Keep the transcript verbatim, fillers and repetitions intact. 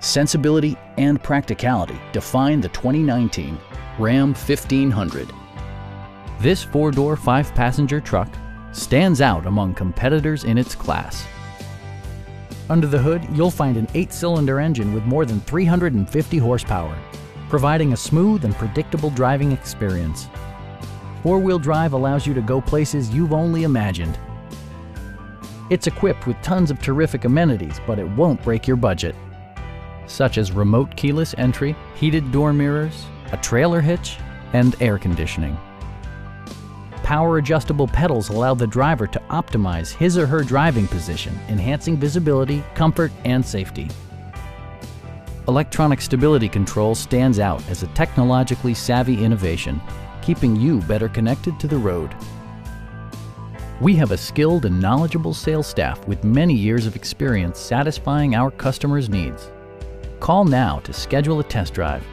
Sensibility and practicality define the twenty nineteen Ram fifteen hundred. This four-door, five-passenger truck stands out among competitors in its class. Under the hood, you'll find an eight-cylinder engine with more than three hundred fifty horsepower, providing a smooth and predictable driving experience. Four-wheel drive allows you to go places you've only imagined. It's equipped with tons of terrific amenities, but it won't break your budget, such as remote keyless entry, heated door mirrors, a trailer hitch, and air conditioning. Power adjustable pedals allow the driver to optimize his or her driving position, enhancing visibility, comfort, and safety. Electronic stability control stands out as a technologically savvy innovation, keeping you better connected to the road. We have a skilled and knowledgeable sales staff with many years of experience satisfying our customers' needs. Call now to schedule a test drive.